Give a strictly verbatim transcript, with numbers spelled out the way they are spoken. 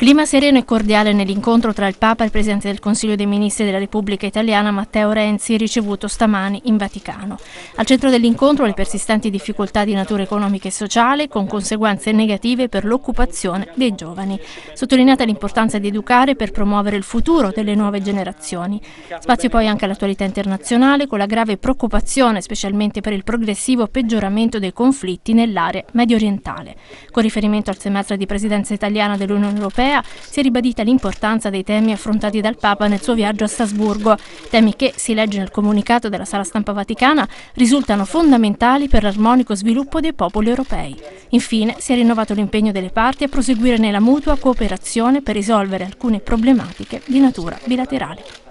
Clima sereno e cordiale nell'incontro tra il Papa e il Presidente del Consiglio dei Ministri della Repubblica Italiana Matteo Renzi, ricevuto stamani in Vaticano. Al centro dell'incontro le persistenti difficoltà di natura economica e sociale, con conseguenze negative per l'occupazione dei giovani. Sottolineata l'importanza di educare per promuovere il futuro delle nuove generazioni. Spazio poi anche all'attualità internazionale, con la grave preoccupazione specialmente per il progressivo peggioramento dei conflitti nell'area mediorientale. Con riferimento al semestre di presidenza italiana dell'Unione Europea, si è ribadita l'importanza dei temi affrontati dal Papa nel suo viaggio a Strasburgo, temi che, si legge nel comunicato della Sala Stampa Vaticana, risultano fondamentali per l'armonico sviluppo dei popoli europei. Infine, si è rinnovato l'impegno delle parti a proseguire nella mutua cooperazione per risolvere alcune problematiche di natura bilaterale.